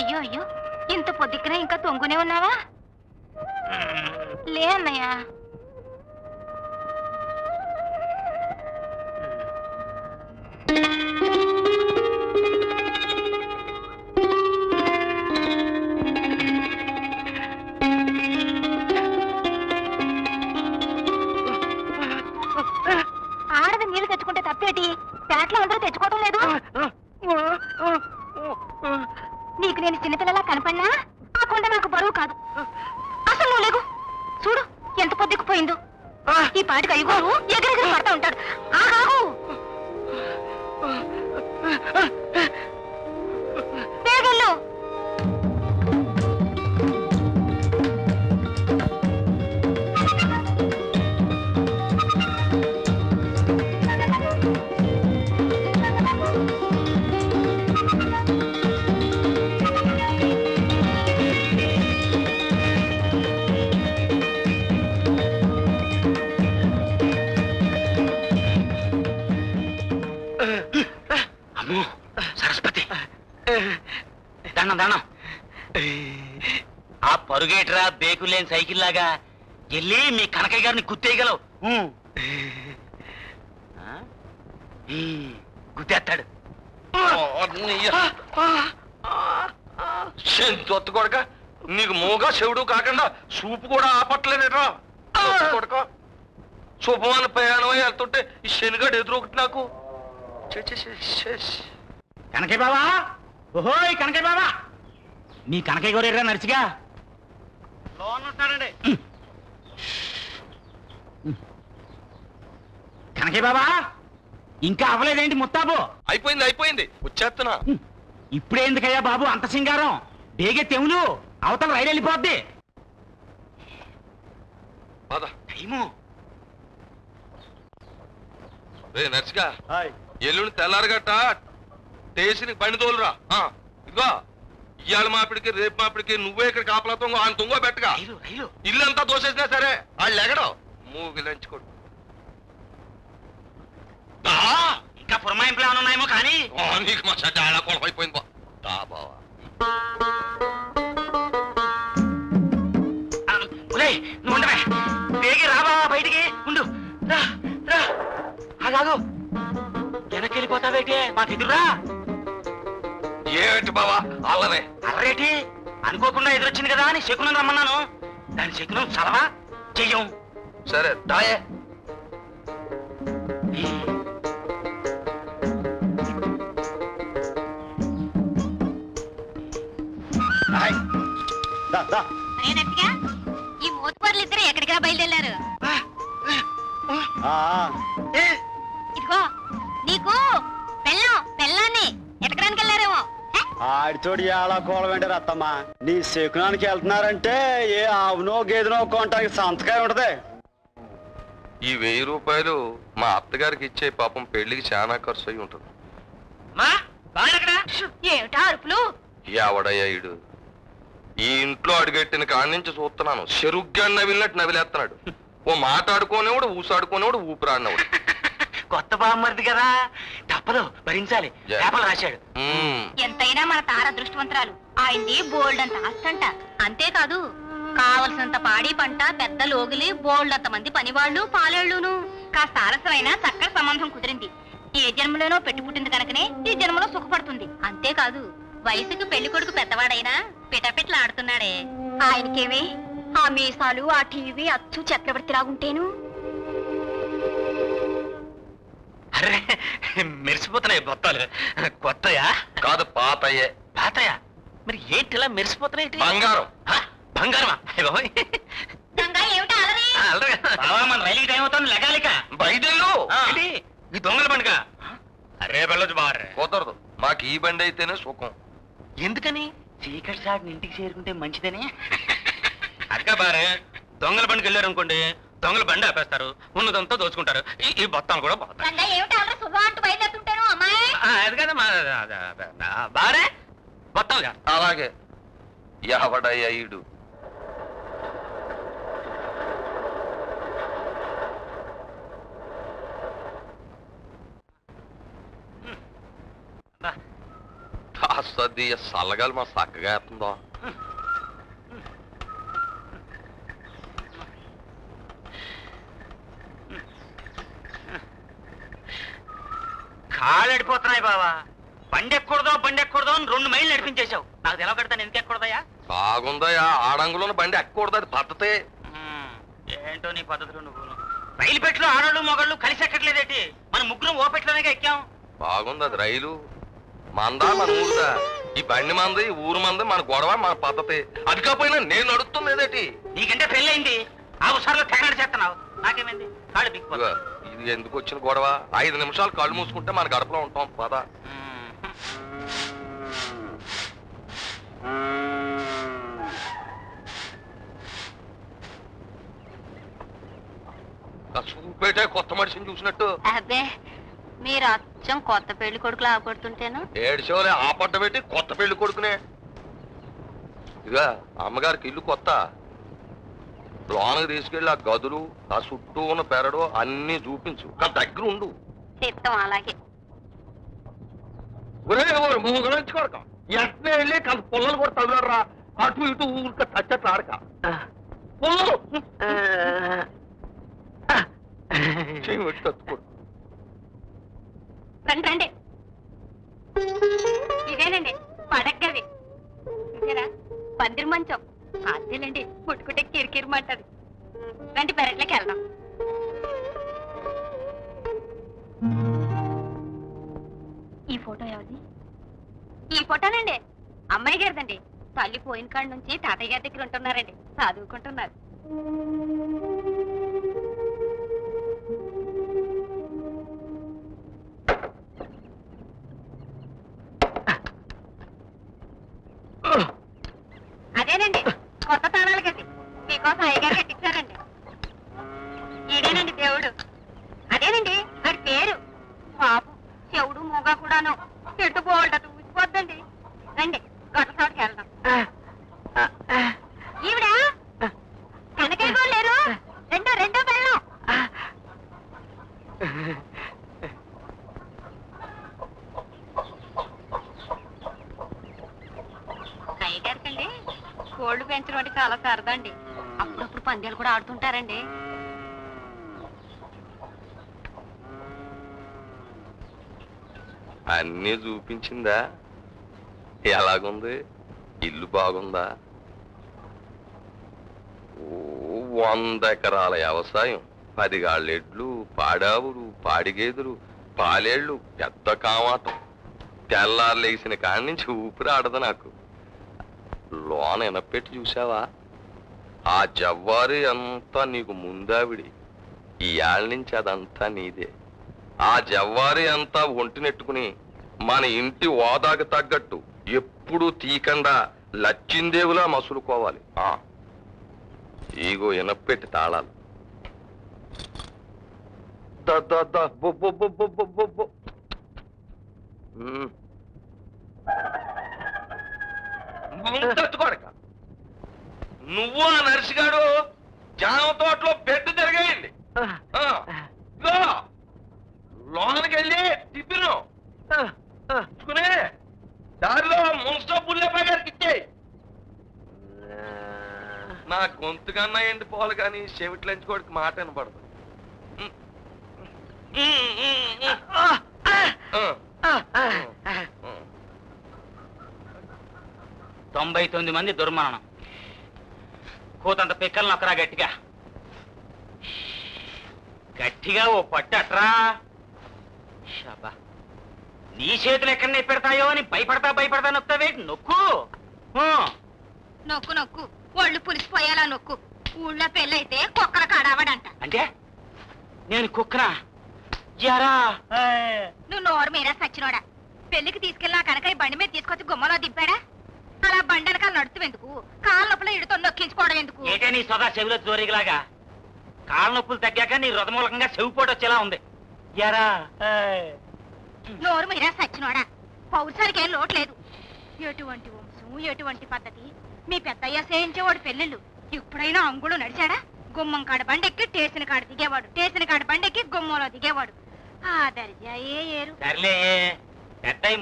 అయ్యో అయ్యో ఇంత పొద్దుకనే ఇంకా తొంగునే ఉన్నావా లే అన్నయ్య ఆడది నీళ్ళు తెచ్చుకుంటే తప్పేటి పేటలో అందరూ తెచ్చుకోవడం లేదు नीक नैन चिन्नपिल्लला कनपड़ना आ कुंड नाकु बरुवु कादु असलु लेगु चूडु एंत पोद्दुकुपोयिंदो ई पाटिकि अय्यगोरु एगरेगरे पड़ता उंटाडु आगागु बेगल्लो परुगेट्रा बेकुलेन सैकिल लागा कनकయ్య గారిని గుత్తేయగలవు గుత్తేస్తాడు కొడక నీకు మూగా చెవుడు కాకుండా సూపు కూడా ఆపట్లేదురా కొడక శుభవాల ప్రయాణం వెళ్తుంటే ఈ శనిగాడు ఎదురొకటి నాకు కనకయ్య బావా ఓహోయ్ కనకయ్య బావా నీ కనకయ్య గోరేరా నర్సిగా కనకయ్య బాబా ఇంకా అవ్వలేదేంటి ముత్తాబు అయిపోయింది అయిపోయింది వచ్చేస్తున్నా ఇప్పుడే ఎందుకయ్యా బాబు అంత సింగారం బేగే తెములు అవతల రైలు వెళ్ళిపోద్ది నర్సిగా ఎల్లుండి తెల్లారగట్ట స్టేషన్ బండి తోలురా ఇదిగో ఇయాల మాపిడికి రేపు మాపిడికి నువ్వే ఇక్కడ కాపలాతో ఆయన తుంగో పెట్టగా ఇల్లంతా దోసేసినా సరే వాళ్ళు ఎగడం మూగిలంచుకోడు ఇంకా పురమాయింపులు ఏమైనా ఉన్నాయేమో కానీ నీకు మా చాలా కొలం అయిపోయింది బావా నువ్వు ఉండవే బేగి రాబా బయటికి ఉండు రాగు వెనక్కి వెళ్ళిపోతావేటి మాకు ఎదురురా అల్లరేటి అనుకోకుండా ఎదురొచ్చింది కదా అని శకునం రమ్మన్నాను దాని శకునం చలవా చెయ్యం సరే తాయే ఈ మోతుపర్లు ఇద్దరు ఎక్కడికి బయలుదేరారు ఇదిగో నీకు పెళ్ళాన్ని ఎతకడానికి వెళ్ళారేమో ఆడితోడు ఎలా కోలమేంటే రత్తమ్మా నీ శకునానికి వెళ్తున్నారంటే ఏ ఆవునో గేదెనో కొంటానికి సంతకాయ ఉంటది ఈ 1000 రూపాయలు మా అత్తగారికి ఇచ్చే పాపం పెళ్లికి చాలా ఖర్చు అయి ఉంటుంది ఎవడయ్యాడు ఈ ఇంట్లో అడిగట్టిన కాడి నుంచి చూస్తున్నాను చెరుగ్గా నవిలినట్టు నవిలేస్తున్నాడు ఓ మాట్లాడుకోనేవాడు ఊసాడుకోనేవాడు ఊపిరాడినవాడు కొత్త బామ్మది కదా తప్పదు భరించాలి రాశాడు ఎంతైనా మన తార అదృష్టవంతరాలు ఆయన్ని బోల్డ్ అంత ఆస్తంట అంతేకాదు కావలసినంత పాడి పంట పెద్ద లోగిలి బోల్డ్ అంత మంది పనివాళ్ళు పాలేళ్ళును కాస్త ఆలస్యమైన చక్కటి సంబంధం కుదిరింది ఏ జన్మలోనో పెట్టి పుట్టింది కనుకనే ఈ జన్మలో సుఖపడుతుంది అంతేకాదు వయసుకి పెళ్లి కొడుకు పెద్దవాడైనా పిటపిట్లా ఆడుతున్నాడే ఆయనకేమి ఆ మీసాలు ఆ టీవీ అచ్చు చక్రవర్తి లాగుంటేను అరే మెరిసిపోతున్నాయి బొత్తాలు కొత్తయా కాదు పాతయ్యే పాతయ్యా మరి ఏంటిలా మెరిసిపోతున్నాయి బంగారం బంగారమా మన రైలుకి టైం అవుతాను లగాలిక బయటెళ్ళు ఈ దొంగల బండిగా అరే వెళ్ళొచ్చు బాగా పోతారు మాకు ఈ బండి అయితేనే సుఖం ఎందుకని చీకటి సాటిని ఇంటికి చేరుకుంటే మంచిదని అక్క బారే దొంగల బండికి వెళ్ళారు అనుకోండి దొంగలు బండి ఆపేస్తారు ఉన్నదంతా దోచుకుంటారు ఈ బొత్తాలు కూడా అలాగే ఎవడయ్యాడు ఆ వస్తుంది సలగాలి మా సక్కగా ఎత్తుందో కాళ్ళడిపోతున్నాయి బావా బండెక్కూడదో బండెక్కూడదో అని 2 మైళ్ళు నడిపించేశావు నాకు ఎలా కడతాను ఎందుకెక్కూడదయా బాగుందయా ఆడంగులను బండి ఎక్కకూడదు అది పద్ధతే ఏంటో నీ పద్ధతులు నువ్వు రైలు పెట్లో ఆడళ్ళు మొగళ్ళు కలిసి ఎక్కట్లేదేటి మన ముగ్గురం ఓ పెట్లోనే ఎక్కాం బాగుంది అది రైలు మందా మన ఊరుదా ఈ బండి మంది ఊరు మంది మన గొడవ మన పద్ధతి అది కాకపోయినా నేను నడుపుతుందేదేటి నీకంటే పెళ్ళయింది ఆ ఉసార్లో తెగనడి చేస్తున్నావు నాకేమైంది కాళ్ళు బిక్కుపోతా ఇది ఎందుకు వచ్చిన గొడవ 5 నిమిషాలు కాళ్ళు మూసుకుంటే మన గడపలో ఉంటాం పద చూపేటే కొత్త మనిషిని చూసినట్టు అదే మీరు అచ్చం కొత్త పెళ్లి కొడుకులు ఆపడుతుంటేను ఏడుచోలే ఆపడ్డ పెట్టి కొత్త పెళ్లి కొడుకునే ఇక అమ్మగారికి ఇల్లు కొత్త లోనకి తీసుకెళ్ళి ఆ గదులు ఆ చుట్టూ ఉన్న పెరడు అన్ని చూపించు దగ్గర ఉండు చిత్తం అలాగే కొడక ఎట్లా వెళ్ళి కాస్త పుల్లలు కూడా తగులరా అటు ఇటు ఊరిక తచ్చట్లు ఆడక పుల్లలు ఇదేనండి పడక్కది పందిరి మంచం అదేలేండి పుట్టుకుంటే కిరికిరి మంటది రండి పెరట్లోకి వెళ్దాం ఈ ఫోటో ఎవరిది ఈ ఫోటోనండి అమ్మాయి గారిదండి తల్లి పోయిన కాడి నుంచి తాతయ్య గారి దగ్గర ఉంటున్నారండి చదువుకుంటున్నారు అదేనండి కొత్త తాళాలు కది మీకోసం అయ్యగారు కట్టించారండి ఇదేనండి దేవుడు అదేనండి వాడి పేరు పాపం చెవుడు మూగా కూడాను చెట్టుపోవటం ఊసిపోద్దండి రండి కొత్త చోటుకి వెళ్దాం ఈవిడ కనకాయ కూడా లేరు రెండో బెల్లం అయ్యగారికండి కోళ్లు పెంచడం అంటే చాలా సరదండి అప్పుడప్పుడు పందేలు కూడా ఆడుతుంటారండి అన్నీ చూపించిందా ఎలాగుంది ఇల్లు బాగుందా 100 ఎకరాల వ్యవసాయం 10 గాళ్ళెడ్లు పాడావులు పాడిగేదులు పాలేళ్ళు పెద్ద కామాటం తెల్లారు లేచిన కాడి నుంచి ఊపిరి ఆడదు నాకు లోన ఎనపెట్టి చూసావా ఆ జవ్వారి అంతా నీకు ముందావిడి ఈ ఆళ్ళ నుంచి అదంతా నీదే ఆ జవ్వారి అంతా ఒంటినెట్టుకుని మన ఇంటి ఓదాకు తగ్గట్టు ఎప్పుడు తీకండా లచ్చిందేవులా మసులుకోవాలి ఈగో ఎనపెట్టి తాళాలు తట్టుకోడక నువ్వు ఆ నర్సిగాడు జామ తోటలో బెడ్ తిరగేయండి లోనకి వెళ్ళి టిఫిన్ చూసుకునే దారిలో మున్సిపల్ పుల్లెప్ప గారికి ఇచ్చాయి నా గొంతు కన్నా ఎండిపోవాలి కానీ చెవిట్లంచుకోడికి మాట వినపడదు మంది దుర్మరణం కోతంత పిక్కలను ఒకరా గట్టిగా గట్టిగా ఓ పట్టట్రా షాబా నీ చేతులు ఎక్కడ నెప్పెడతాయో అని భయపడతా నొక్కుతావే నొక్కు ఒళ్ళు పులిసిపోయేలా నొక్కు ఊళ్ళో పెళ్ళైతే కుక్కర కాడావాడంట అంటే నేను కుక్కరా జరా నువ్వు నోరు మీరా సచ్చినోడా పెళ్లికి తీసుకెళ్ళా కనుక ఈ బండి మీద తీసుకొచ్చి గుమ్మలో దింపాడా అలా బండనకాలు నడుతూ ఎందుకు కాళ్ళ నొప్పులు ఇడుతో నొక్కించుకోవడం ఎందుకు ఏటే నీ సదా చెవిలో జోరిగిలాగా కాళ్ళ నొప్పులు తగ్గాక నీ రథమూలకంగా చెవిపోటు వచ్చేలా ఉంది ఎరా నోరు మీరా సచ్చినోడా పౌరుసారికి ఏం లోటు లేదు ఎటువంటి వంశం ఎటువంటి పద్ధతి మీ పెద్దయ్య చేయించేవాడు పెళ్ళిళ్ళు ఇప్పుడైనా అంగుళు నడిచాడా గుమ్మం కాడ బండెక్కి టేసిన కాడ దిగేవాడు టేసిన కాడ బండెక్కి గుమ్మంలో దిగేవాడు ఆ దర్జాయే ఏరు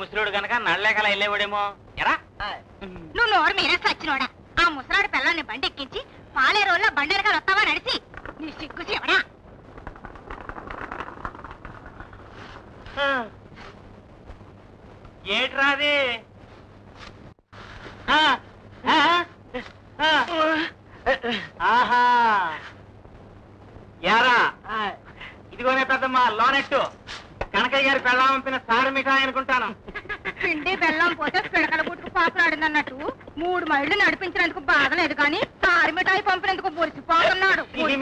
ముసలోడు గనక నల్లలేకలా వెళ్ళేవాడేమో ఎరా నువ్వు నోరు మీరేసి వచ్చినోడా ఆ ముసలాడి పిల్లని బండి ఎక్కించి పాలేరోలో బండెరకాలు వస్తావా నడిచి నీ సిగ్గు చెవడా ఏట్రాది ఆహా యారా ఇదిగోనే పెద్దమ్మ లోనెట్టు కనకయ్య గారి పెళ్ళం పంపిన సారు మిఠాయి అనుకుంటాను పిండి బెల్లం పోతే పిడకల గుట్టుకు పాపలాడిందన్నట్టు 3 మైళ్ళు నడిపించినందుకు బాగలేదు కానీ సారు మిఠాయి పంపినందుకు మురిసిపోతున్నాడు